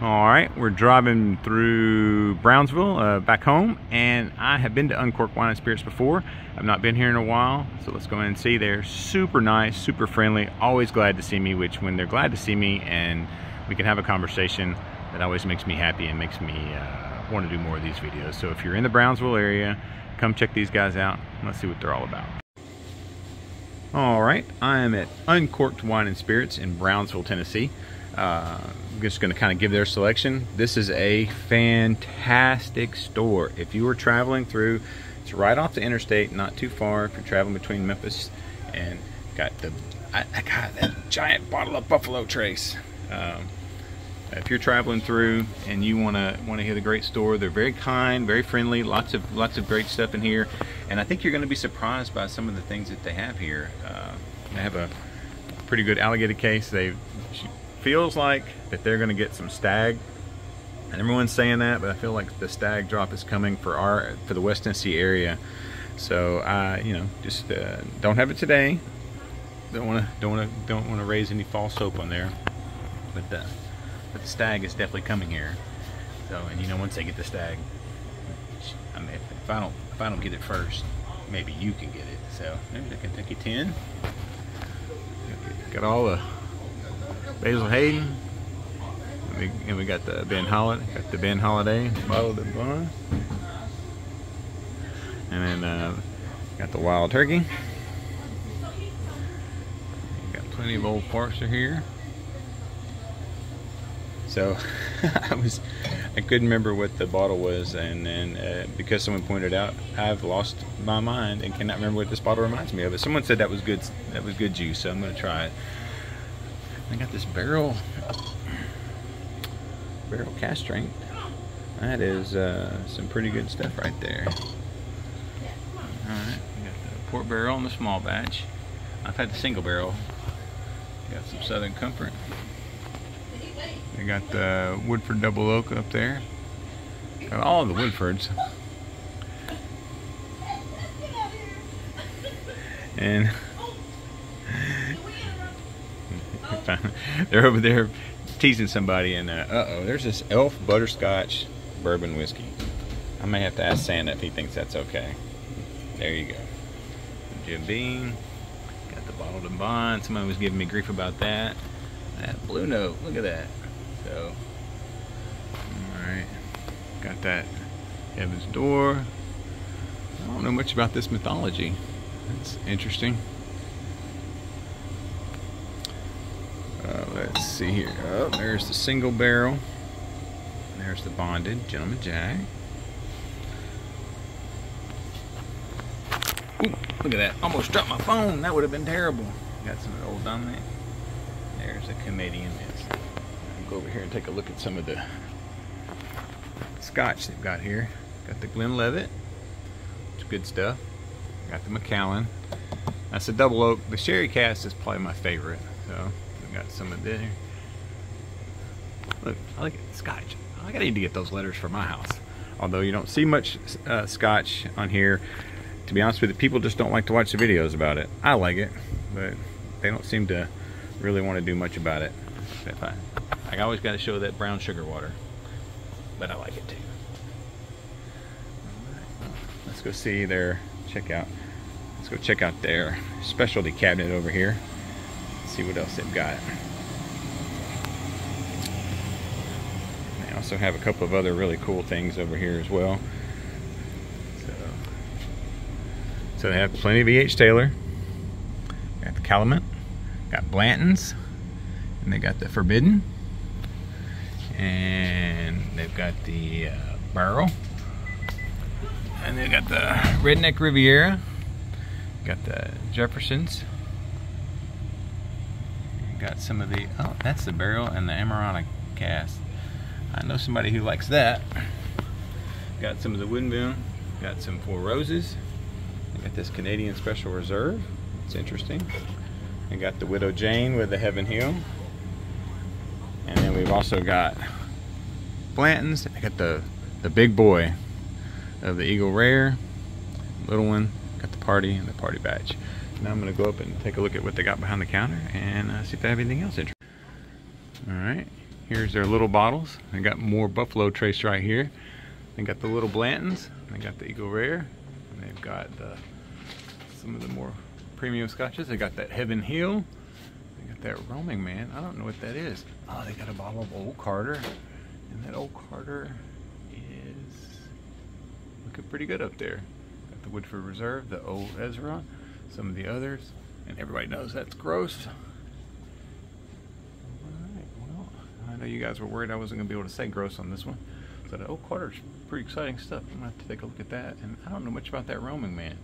All right, we're driving through Brownsville back home, and I have been to Uncorked Wine and Spirits before. I've not been here in a while, so let's go in and see. They're super nice, super friendly, always glad to see me, which when they're glad to see me and we can have a conversation, that always makes me happy and makes me want to do more of these videos. So if you're in the Brownsville area, come check these guys out. Let's see what they're all about. All right, I am at Uncorked Wine and Spirits in Brownsville, Tennessee. I'm just going to kind of give their selection. This is a fantastic store. if you are traveling through, it's right off the interstate, not too far. If you're traveling between Memphis, and got the, I got that giant bottle of Buffalo Trace. If you're traveling through and you want to hit a great store, they're very kind, very friendly. Lots of great stuff in here, and I think you're going to be surprised by some of the things that they have here. They have a pretty good alligator case. Feels like that they're going to get some stag, and everyone's saying that, but I feel like the stag drop is coming for the West Tennessee area. So you know, just don't have it today. Don't want to raise any false hope on there, but the stag is definitely coming here. So, and you know, once they get the stag, I mean, if I don't get it first, maybe you can get it. So maybe the Kentucky 10. Got all the Basil Hayden, and we got the Ben Holliday bottle of bun, and then got the wild turkey. Got plenty of old parser here. So I couldn't remember what the bottle was, and then because someone pointed out, I've lost my mind and cannot remember what this bottle reminds me of. But someone said that was good juice, so I'm gonna try it. I got this barrel cast strength. That is some pretty good stuff right there. Alright, we got the port barrel and the small batch. I've had the single barrel. Got some Southern Comfort. We got the Woodford Double Oak up there. Got all the Woodfords. And they're over there teasing somebody, and uh-oh, there's this Elf Butterscotch Bourbon Whiskey. I may have to ask Santa if he thinks that's okay. There you go. Jim Beam. Got the bottled and bond. Somebody was giving me grief about that. That Blue Note, look at that. So, alright. Got that Heaven's Door. I don't know much about this mythology. That's interesting. Let's see here. Oh, there's the single barrel. And there's the bonded Gentleman Jack. Ooh, look at that. Almost dropped my phone. That would have been terrible. Got some old Dominic. There's a Canadian mist. I'll go over here and take a look at some of the scotch they've got here. Got the Glen Levitt. It's good stuff. Got the Macallan. That's a double oak. The sherry cast is probably my favorite. So got some of this. Look, I like it. Scotch. I need to get those letters for my house. Although you don't see much scotch on here. To be honest with you, people just don't like to watch the videos about it. I like it, but they don't seem to really want to do much about it. I always got to show that brown sugar water, but I like it too. All right. Let's go see their checkout. Let's go check out their specialty cabinet over here. See what else they've got. They also have a couple of other really cool things over here as well. So they have plenty of E.H. Taylor. Got the Calumet, got Blanton's, and they got the Forbidden, and they've got the Barrel, and they've got the Redneck Riviera, got the Jefferson's. Got some of the, oh, that's the barrel and the Amarone Cast. I know somebody who likes that. Got some of the Wind Moon. Got some Four Roses. I got this Canadian Special Reserve. It's interesting. I got the Widow Jane with the Heaven Hill. And then we've also got Blanton's. I got the big boy of the Eagle Rare. Little one. Got the Party and the Party Batch. Now I'm going to go up and take a look at what they got behind the counter and see if they have anything else interesting. Alright, Here's their little bottles. I got more Buffalo Trace right here. They got the little Blanton's, they got the Eagle Rare, and they've got some of the more premium scotches. They got that Heaven Hill, they got that Roaming Man. I don't know what that is. Oh, they got a bottle of Old Carter, and that Old Carter is looking pretty good up there. Got the Woodford Reserve, the Old Ezra, some of the others, and everybody knows that's gross. I know you guys were worried I wasn't going to be able to say gross on this one. So the Old Carter's pretty exciting stuff. I'm going to have to take a look at that. And I don't know much about that Roaming Man.